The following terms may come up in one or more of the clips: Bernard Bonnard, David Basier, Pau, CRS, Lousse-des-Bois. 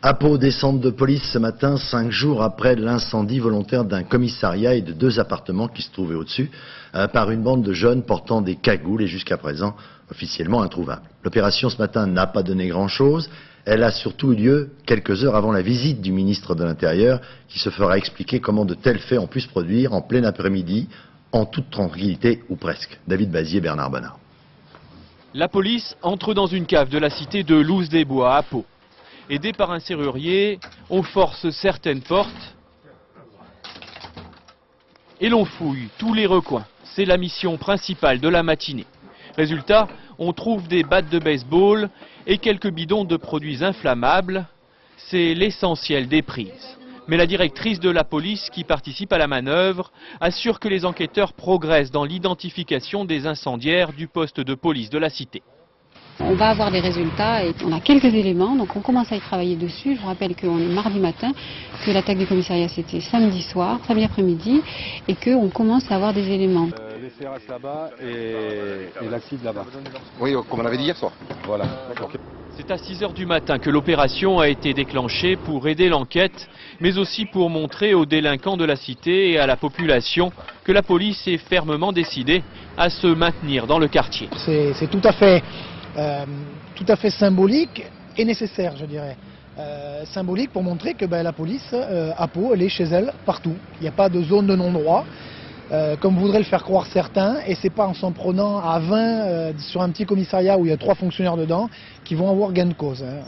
À Pau, descente de police ce matin, 5 jours après l'incendie volontaire d'un commissariat et de 2 appartements qui se trouvaient au-dessus, par une bande de jeunes portant des cagoules et jusqu'à présent officiellement introuvables. L'opération ce matin n'a pas donné grand-chose. Elle a surtout eu lieu quelques heures avant la visite du ministre de l'Intérieur, qui se fera expliquer comment de tels faits ont pu se produire en plein après-midi, en toute tranquillité ou presque. David Basier, Bernard Bonnard. La police entre dans une cave de la cité de Lousse-des-Bois à Pau. Aidés par un serrurier, on force certaines portes et l'on fouille tous les recoins. C'est la mission principale de la matinée. Résultat, on trouve des battes de baseball et quelques bidons de produits inflammables. C'est l'essentiel des prises. Mais la directrice de la police, qui participe à la manœuvre, assure que les enquêteurs progressent dans l'identification des incendiaires du poste de police de la cité. On va avoir des résultats et on a quelques éléments, donc on commence à y travailler dessus. Je vous rappelle qu'on est mardi matin, que l'attaque du commissariat c'était samedi soir, samedi après-midi, et qu'on commence à avoir des éléments. Les CRS là-bas et l'acide là-bas. Oui, comme on l'avait dit hier soir. Voilà. C'est à 6 h du matin que l'opération a été déclenchée pour aider l'enquête, mais aussi pour montrer aux délinquants de la cité et à la population que la police est fermement décidée à se maintenir dans le quartier. C'est tout à fait symbolique et nécessaire, je dirais. Symbolique pour montrer que la police à Pau, elle est chez elle partout. Il n'y a pas de zone de non-droit, comme voudraient le faire croire certains, et c'est pas en s'en prenant à 20 sur un petit commissariat où il y a 3 fonctionnaires dedans qui vont avoir gain de cause. Hein.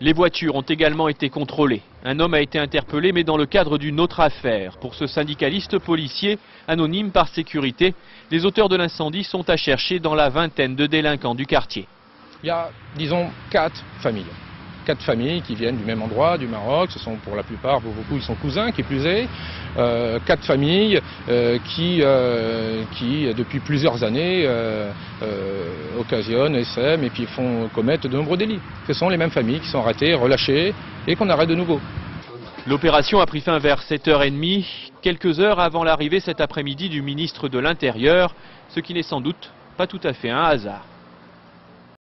Les voitures ont également été contrôlées. Un homme a été interpellé, mais dans le cadre d'une autre affaire. Pour ce syndicaliste policier, anonyme par sécurité, les auteurs de l'incendie sont à chercher dans la vingtaine de délinquants du quartier. Il y a, disons, 4 familles. 4 familles qui viennent du même endroit, du Maroc. Ce sont pour la plupart, pour beaucoup, ils sont cousins, qui plus est. 4 familles qui, depuis plusieurs années, occasionnent, essaiment et puis commettent de nombreux délits. Ce sont les mêmes familles qui sont arrêtées, relâchées et qu'on arrête de nouveau. L'opération a pris fin vers 7 h 30, quelques heures avant l'arrivée cet après-midi du ministre de l'Intérieur, ce qui n'est sans doute pas tout à fait un hasard.